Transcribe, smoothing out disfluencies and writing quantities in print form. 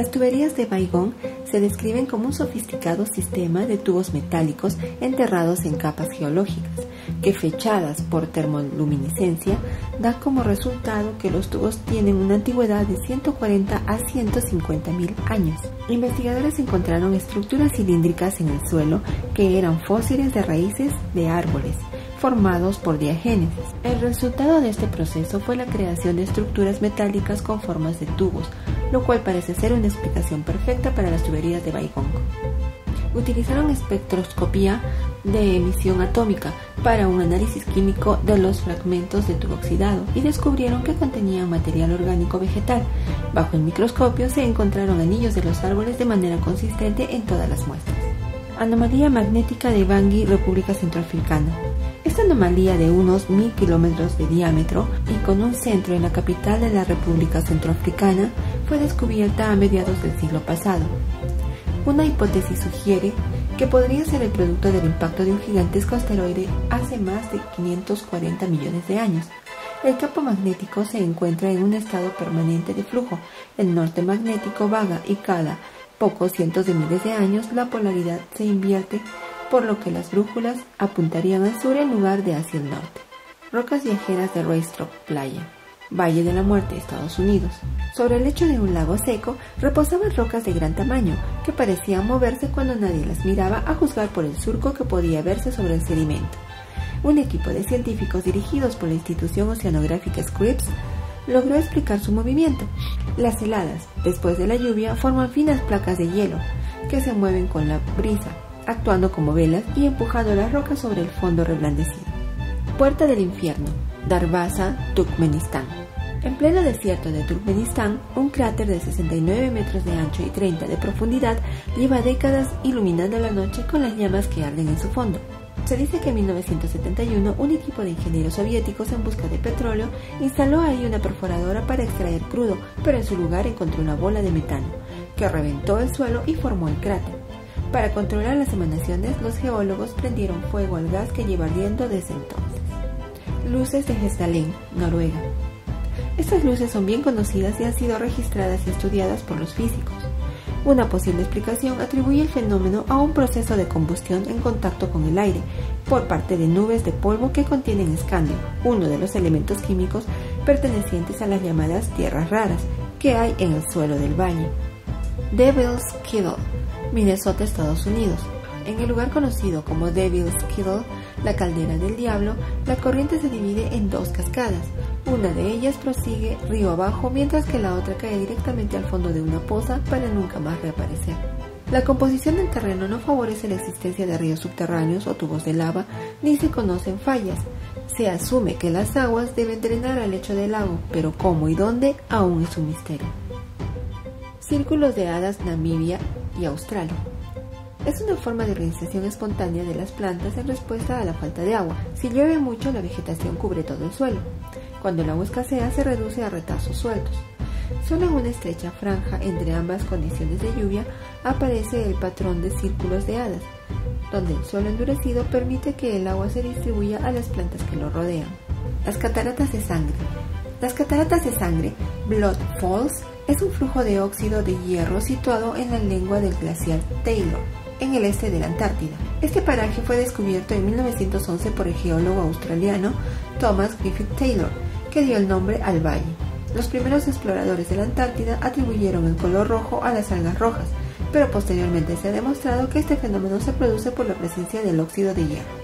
Las tuberías de Baigong se describen como un sofisticado sistema de tubos metálicos enterrados en capas geológicas, que fechadas por termoluminiscencia da como resultado que los tubos tienen una antigüedad de 140 a 150.000 años. Investigadores encontraron estructuras cilíndricas en el suelo que eran fósiles de raíces de árboles, formados por diagénesis. El resultado de este proceso fue la creación de estructuras metálicas con formas de tubos, lo cual parece ser una explicación perfecta para las tuberías de Baigong. Utilizaron espectroscopía de emisión atómica para un análisis químico de los fragmentos de tubo oxidado y descubrieron que contenían material orgánico vegetal. Bajo el microscopio se encontraron anillos de los árboles de manera consistente en todas las muestras. Anomalía magnética de Bangui, República Centroafricana. Esta anomalía de unos 1000 kilómetros de diámetro y con un centro en la capital de la República Centroafricana fue descubierta a mediados del siglo pasado. Una hipótesis sugiere que podría ser el producto del impacto de un gigantesco asteroide hace más de 540 millones de años. El campo magnético se encuentra en un estado permanente de flujo, el norte magnético vaga y cada pocos cientos de miles de años la polaridad se invierte, por lo que las brújulas apuntarían al sur en lugar de hacia el norte. Rocas viajeras de Racetrack Playa, Valle de la Muerte, Estados Unidos. Sobre el lecho de un lago seco reposaban rocas de gran tamaño que parecían moverse cuando nadie las miraba, a juzgar por el surco que podía verse sobre el sedimento. Un equipo de científicos dirigidos por la institución oceanográfica Scripps logró explicar su movimiento. Las heladas, después de la lluvia, forman finas placas de hielo que se mueven con la brisa, actuando como velas y empujando las rocas sobre el fondo reblandecido. Puerta del Infierno, Darbaza, Turkmenistán. En pleno desierto de Turkmenistán, un cráter de 69 metros de ancho y 30 de profundidad lleva décadas iluminando la noche con las llamas que arden en su fondo. Se dice que en 1971 un equipo de ingenieros soviéticos en busca de petróleo instaló ahí una perforadora para extraer crudo, pero en su lugar encontró una bola de metano, que reventó el suelo y formó el cráter. Para controlar las emanaciones, los geólogos prendieron fuego al gas que lleva ardiendo desde entonces. Luces de Hesdalen, Noruega. Estas luces son bien conocidas y han sido registradas y estudiadas por los físicos. Una posible explicación atribuye el fenómeno a un proceso de combustión en contacto con el aire por parte de nubes de polvo que contienen escandio, uno de los elementos químicos pertenecientes a las llamadas tierras raras que hay en el suelo del valle. Devil's Kettle, Minnesota, Estados Unidos. En el lugar conocido como Devil's Kettle, la caldera del diablo, la corriente se divide en dos cascadas. Una de ellas prosigue río abajo, mientras que la otra cae directamente al fondo de una poza para nunca más reaparecer. La composición del terreno no favorece la existencia de ríos subterráneos o tubos de lava, ni se conocen fallas. Se asume que las aguas deben drenar al lecho del lago, pero cómo y dónde aún es un misterio. Círculos de hadas, Namibia y Australia. Es una forma de organización espontánea de las plantas en respuesta a la falta de agua. Si llueve mucho, la vegetación cubre todo el suelo. Cuando el agua escasea, se reduce a retazos sueltos. Solo en una estrecha franja entre ambas condiciones de lluvia aparece el patrón de círculos de hadas, donde el suelo endurecido permite que el agua se distribuya a las plantas que lo rodean. Las cataratas de sangre. Las cataratas de sangre, Blood Falls, es un flujo de óxido de hierro situado en la lengua del glaciar Taylor, en el este de la Antártida. Este paraje fue descubierto en 1911 por el geólogo australiano Thomas Griffith Taylor, que dio el nombre al valle. Los primeros exploradores de la Antártida atribuyeron el color rojo a las algas rojas, pero posteriormente se ha demostrado que este fenómeno se produce por la presencia del óxido de hierro.